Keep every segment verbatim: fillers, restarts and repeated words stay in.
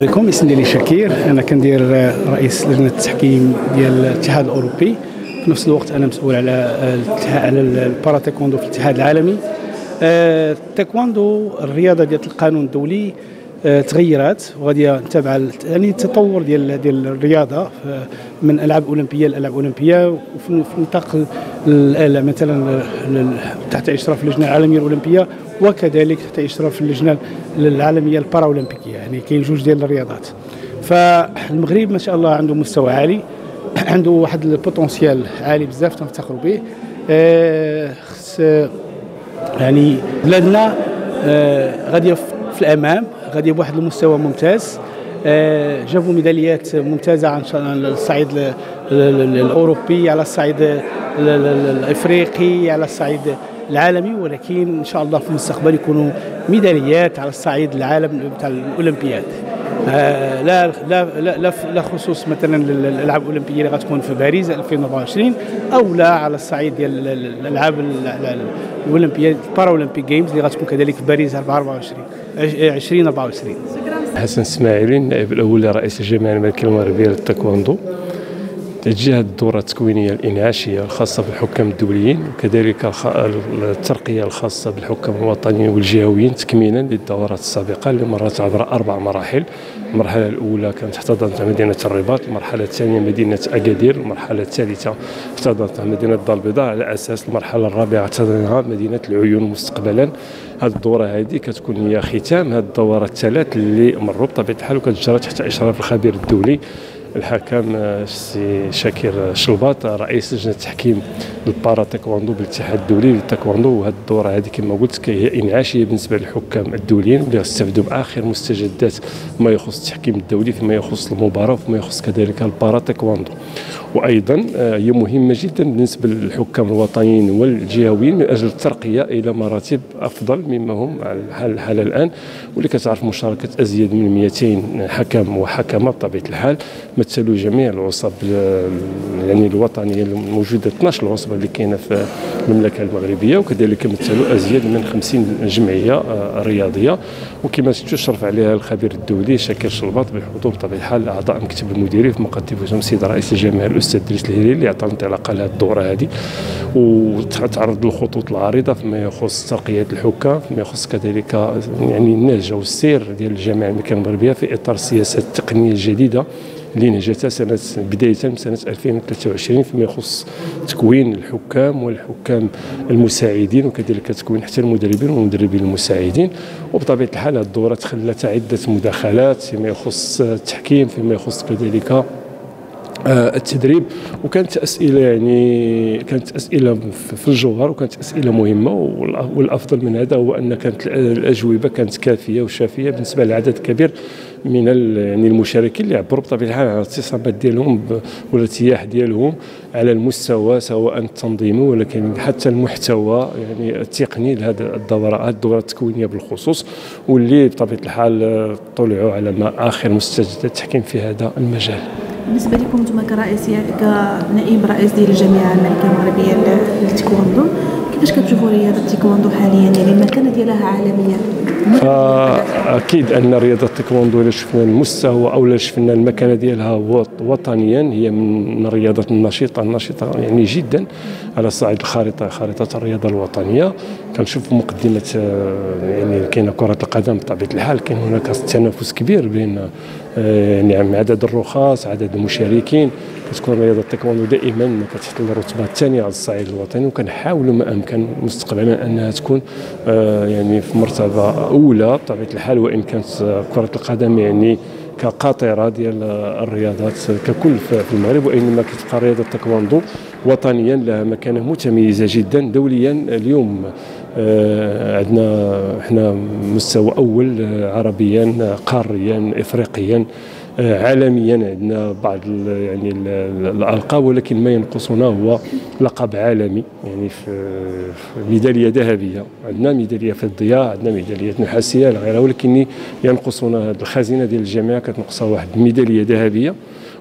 بكم اسم ديالي شكير، انا كندير رئيس لجنه التحكيم ديال الاتحاد الاوروبي. في نفس الوقت انا مسؤول على على البارا تايكوندو في الاتحاد العالمي. التايكوندو الرياضه ديال القانون الدولي تغيرات وغادي نتابع يعني التطور ديال ديال الرياضه من العاب اولمبيه لالعاب اولمبيه، وفي نطاق مثلا تحت اشراف اللجنه العالميه الاولمبيه وكذلك تحت اشراف اللجنه العالميه الباراولمبيكيه. يعني كاين جوج ديال الرياضات، فالمغرب ما شاء الله عنده مستوى عالي، عنده واحد البوتونسيال عالي بزاف تنفتخروا به. يعني بلادنا غاديه في الامام، غادي بواحد المستوى ممتاز. جابوا ميداليات ممتازه على الصعيد الاوروبي، على الصعيد الافريقي، على الصعيد العالمي، ولكن ان شاء الله في المستقبل يكونوا ميداليات على الصعيد العالم تاع الاولمبياد. لا لا لا لا خصوص مثلا الالعاب الاولمبيه اللي غتكون في باريس ألفين وأربعة وعشرين، او لا على الصعيد ديال الالعاب الاولمبيه باراولمبيك جيمز اللي غتكون كذلك في باريس ألفين وأربعة وعشرين. حسن اسماعيل، نائب الاول لرئيس الجامعه الملكيه المغربيه للتايكوندو. تتجه الدوره التكوينيه الانعاشيه الخاصه بالحكام الدوليين، وكذلك الترقيه الخاصه بالحكام الوطنيين والجهويين، تكميلا للدورات السابقه اللي مرت عبر اربع مراحل. المرحله الاولى كانت احتضنتها مدينه الرباط، المرحله الثانيه مدينه اكادير، المرحله الثالثه احتضنتها مدينه الدار البيضاء، على اساس المرحله الرابعه احتضنتها مدينه العيون مستقبلا. هذه الدوره هذه كتكون هي ختام هذه الدوره الثلاث اللي مروا بطبيعه الحال، وكتجرى تحت اشراف الخبير الدولي الحكم السي شاكر شوبات، رئيس لجنه التحكيم للبارا تايكوندو بالاتحاد الدولي للتايكوندو. وهذه الدوره هذه كما قلت هي انعاشيه بالنسبه للحكام الدوليين اللي غيستافدوا باخر مستجدات ما يخص التحكيم الدولي، فيما يخص المباراه، وفيما يخص كذلك البارا تايكوندو. وايضا هي مهمه جدا بالنسبه للحكام الوطنيين والجهويين من اجل الترقيه الى مراتب افضل مما هم على الحال الان، واللي كتعرف مشاركه ازيد من مئتين حكم وحكمه بطبيعه الحال مثلوا جميع العصب يعني الوطنيه الموجوده، اثناش العصبه اللي كاينه في المملكه المغربيه، وكذلك مثلوا ازيد من خمسين جمعيه رياضيه. وكما تشرف عليها الخبير الدولي شاكر شلباط بحضور بطبيعه الحال اعضاء المكتب المديري في مقدمتهم السيد رئيس الجامعه الاستاذ دريس الهريري اللي عطى انطلاقه لهذه الدوره هذه، وتعرض للخطوط العريضه فيما يخص ترقيه الحكام، فيما يخص كذلك يعني النهج والسير ديال الجامعه الملكيه المغربيه في اطار السياسات التقنيه الجديده اللي نجتها سنة بداية سنة ألفين وثلاثة وعشرين فيما يخص تكوين الحكام والحكام المساعدين، وكذلك تكوين حتى المدربين والمدربين المساعدين. وبطبيعة الحال الدورة تخلت عدة مداخلات فيما يخص التحكيم، فيما يخص كذلك التدريب، وكانت اسئله يعني كانت اسئله في الجوهر، وكانت اسئله مهمه. والافضل من هذا هو ان كانت الاجوبه كانت كافيه وشافيه بالنسبه لعدد كبير من يعني المشاركين اللي عبروا بطبيعه الحال على الاعتصامات ديالهم والارتياح ديالهم على المستوى سواء التنظيمي ولكن حتى المحتوى يعني التقني لهذه الدوره هذه الدوره التكوينيه بالخصوص، واللي بطبيعه الحال طلعوا على ما اخر مستجدات التحكيم في هذا المجال. بالنسبه لكم نتوما كرئيس كنائب رئيس ديال الجامعه الملكيه المغربيه للتايكوندو، كيفاش كتشوفوا رياضه التايكوندو حاليا يعني المكانه ديالها عالميا؟ اكيد ان رياضه التايكوندو الا شفنا المستوى او الا شفنا المكانه ديالها وطنيا هي من الرياضات النشيطه النشيطه يعني جدا على صعيد الخارطه خارطه الرياضه الوطنيه. كنشوف مقدمه يعني كاينه كره القدم بطبيعه الحال، كاين هناك تنافس كبير بين يعني عدد الرخاص عدد المشاركين. كتكون رياضه التايكوندو دائما كتحتل الرتبه الثانيه على الصعيد الوطني، وكنحاولوا ما امكن مستقبلا انها تكون يعني في مرتبه اولى بطبيعه الحال. وان كانت كره القدم يعني كقاطره ديال الرياضات ككل في المغرب، وانما كتبقى رياضه التايكوندو وطنيا لها مكانه متميزه جدا. دوليا اليوم عندنا احنا مستوى اول عربيا قاريا افريقيا عالميا، عندنا بعض يعني الالقاب، ولكن ما ينقصنا هو لقب عالمي يعني في ميداليه ذهبيه، عندنا ميداليه فضيه، عندنا ميداليه نحاسيه وغيرها، ولكن ينقصنا هذه الخزينه ديال الجامعه كتنقصها واحد الميداليه ذهبيه،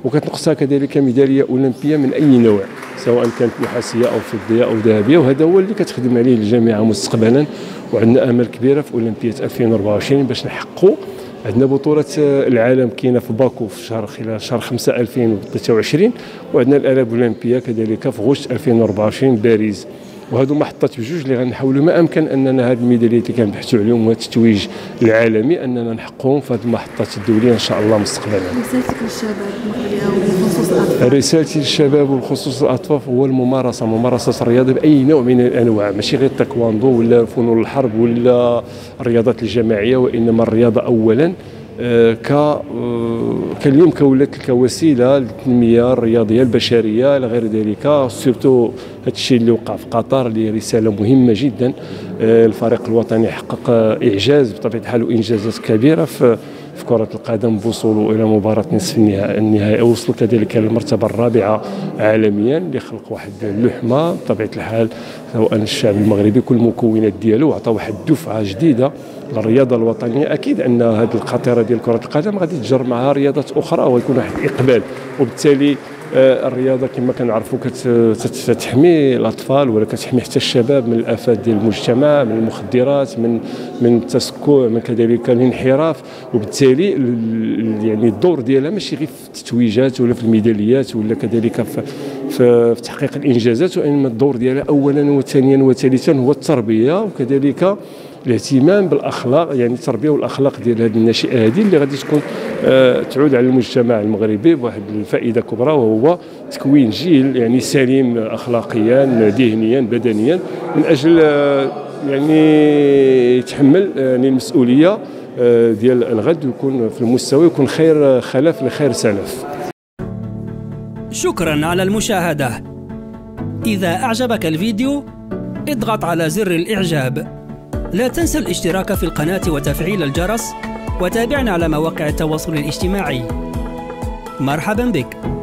وكتنقصها كذلك ميداليه اولمبيه من اي نوع سواء كانت نحاسيه او فضيه او ذهبيه. وهذا هو اللي كتخدم عليه الجامعه مستقبلا، وعندنا امل كبيره في اولمبياد ألفين وأربعة وعشرين باش نحققوا عندنا بطولة العالم كاينه في باكو في شهر خلال شهر خمسة ألفين وثلاثة وعشرين، وعندنا الالعاب الاولمبيه كذلك في غشت ألفين وأربعة وعشرين باريس. وهادو محطات بجوج اللي غنحاولوا ما امكن اننا هاد الميداليات اللي كنبحثوا عليهم وهاد التتويج العالمي اننا نحققهم في هاد المحطات الدوليه ان شاء الله مستقبلا. رسالتك للشباب المغربي وبخصوص الاطفال؟ رسالتي للشباب وبخصوص الاطفال هو الممارسه، ممارسه الرياضه باي نوع من الانواع، ماشي غير التايكوندو ولا فنون الحرب ولا الرياضات الجماعيه، وانما الرياضه اولا ك كاليوم كولات كوسيله للتنميه الرياضيه البشريه لغير ذلك. سيرتو هذا الشيء اللي وقع في قطر اللي رساله مهمه جدا. الفريق الوطني حقق اعجاز بطبيعه الحال وانجازات كبيره في في كرة القدم بوصوله إلى مباراة نصف النهائي، وصلوا كذلك للمرتبة الرابعة عالميا اللي خلق واحد اللحمة بطبيعة الحال سواء الشعب المغربي كل المكونات ديالو، وعطى واحد الدفعة جديدة للرياضة الوطنية. أكيد أن هذه القطيرة ديال كرة القدم غادي تجر معها رياضات أخرى ويكون واحد الإقبال، وبالتالي الرياضه كما كنعرفوا كتحمي الاطفال ولا كتحمي حتى الشباب من الافات ديال المجتمع، من المخدرات، من من التسكع، من كذلك الانحراف. وبالتالي يعني الدور ديالها ماشي غير في التتويجات ولا في الميداليات ولا كذلك في في تحقيق الانجازات، وانما الدور ديالها اولا وثانيا وثالثا هو التربيه وكذلك الاهتمام بالاخلاق، يعني التربيه والاخلاق ديال هذه الناشئه هذه اللي غادي تكون أه تعود على المجتمع المغربي بواحد الفائده كبرى، وهو تكوين جيل يعني سليم اخلاقيا ذهنيا بدنيا من اجل أه يعني يتحمل يعني المسؤوليه أه ديال الغد ويكون في المستوى ويكون خير خلف لخير سلف. شكرا على المشاهده. اذا اعجبك الفيديو اضغط على زر الاعجاب. لا تنسى الاشتراك في القناة وتفعيل الجرس، وتابعنا على مواقع التواصل الاجتماعي. مرحبا بك.